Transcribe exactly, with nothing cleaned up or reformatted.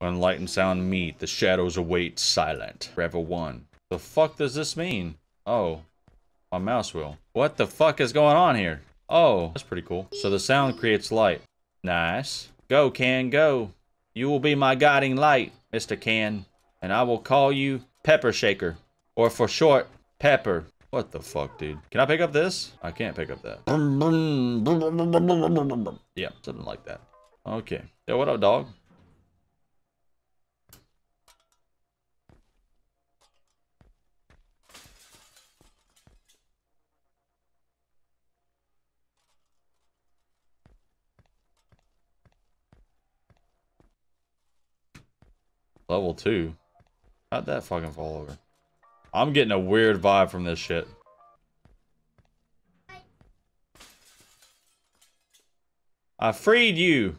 When light and sound meet, the shadows await silent. Forever one. The fuck does this mean? Oh. My mouse wheel. What the fuck is going on here? Oh. That's pretty cool. So the sound creates light. Nice. Go, Can, go. You will be my guiding light, Mister Can. And I will call you Pepper Shaker. Or for short, Pepper. What the fuck, dude? Can I pick up this? I can't pick up that. Yeah, something like that. Okay. Yo, what up, dog? Level two. How'd that fucking fall over? I'm getting a weird vibe from this shit. I freed you.